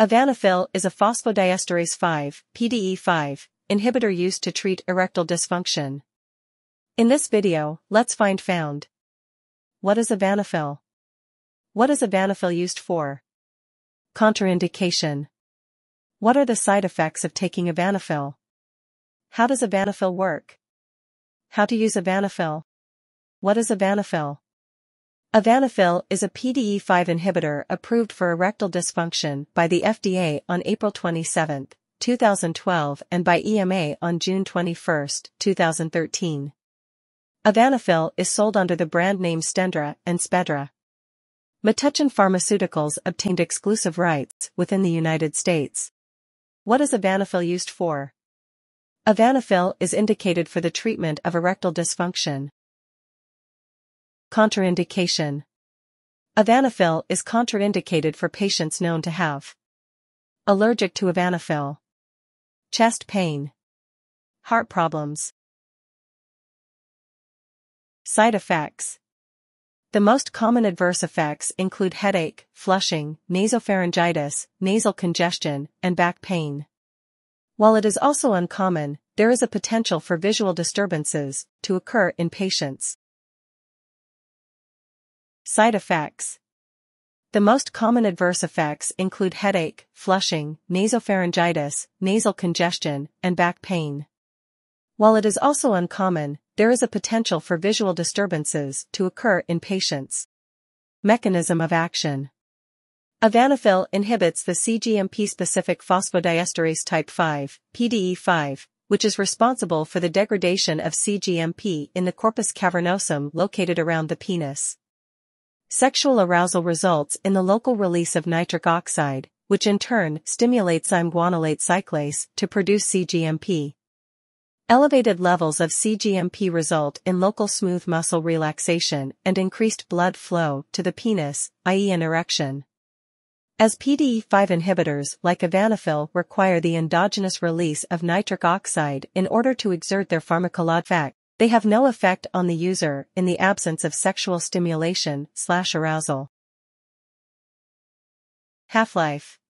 Avanafil is a phosphodiesterase 5, PDE5, inhibitor used to treat erectile dysfunction. In this video, let's find out. What is Avanafil? What is Avanafil used for? Contraindication. What are the side effects of taking Avanafil? How does Avanafil work? How to use Avanafil? What is Avanafil? Avanafil is a PDE5 inhibitor approved for erectile dysfunction by the FDA on April 27, 2012 and by EMA on June 21, 2013. Avanafil is sold under the brand name Stendra and Spedra. Metuchen Pharmaceuticals obtained exclusive rights within the United States. What is Avanafil used for? Avanafil is indicated for the treatment of erectile dysfunction. Contraindication. Avanafil is contraindicated for patients known to have allergic to Avanafil, chest pain, heart problems. Side effects. The most common adverse effects include headache, flushing, nasopharyngitis, nasal congestion, and back pain. While it is also uncommon, there is a potential for visual disturbances to occur in patients. Side effects. The most common adverse effects include headache, flushing, nasopharyngitis, nasal congestion, and back pain. While it is also uncommon, there is a potential for visual disturbances to occur in patients. Mechanism of action. Avanafil inhibits the cGMP-specific phosphodiesterase type 5, PDE5, which is responsible for the degradation of cGMP in the corpus cavernosum located around the penis. Sexual arousal results in the local release of nitric oxide, which in turn stimulates guanylate cyclase to produce cGMP. Elevated levels of cGMP result in local smooth muscle relaxation and increased blood flow to the penis, i.e. an erection. As PDE5 inhibitors like Avanafil require the endogenous release of nitric oxide in order to exert their pharmacological effect, they have no effect on the user in the absence of sexual stimulation/arousal. Half-life.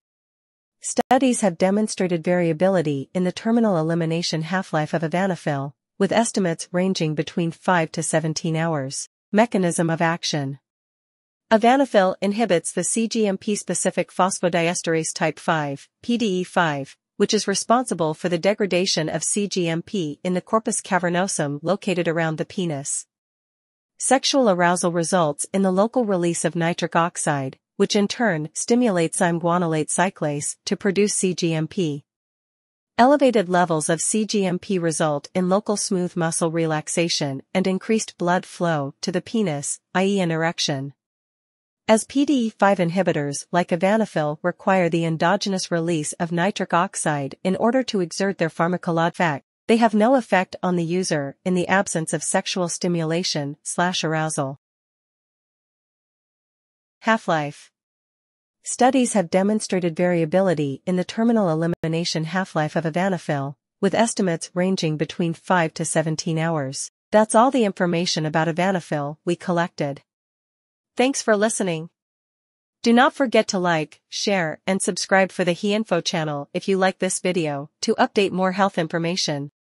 Studies have demonstrated variability in the terminal elimination half-life of Avanafil, with estimates ranging between 5 to 17 hours. Mechanism of action. Avanafil inhibits the cGMP-specific phosphodiesterase type 5, PDE5, which is responsible for the degradation of cGMP in the corpus cavernosum located around the penis. Sexual arousal results in the local release of nitric oxide, which in turn stimulates guanylate cyclase to produce cGMP. Elevated levels of cGMP result in local smooth muscle relaxation and increased blood flow to the penis, i.e. an erection. As PDE5 inhibitors like Avanafil require the endogenous release of nitric oxide in order to exert their pharmacological effect, they have no effect on the user in the absence of sexual stimulation/arousal. Half-life. Studies have demonstrated variability in the terminal elimination half-life of Avanafil, with estimates ranging between 5 to 17 hours. That's all the information about Avanafil we collected. Thanks for listening. Do not forget to like, share, and subscribe for the He-InFo channel if you like this video to update more health information.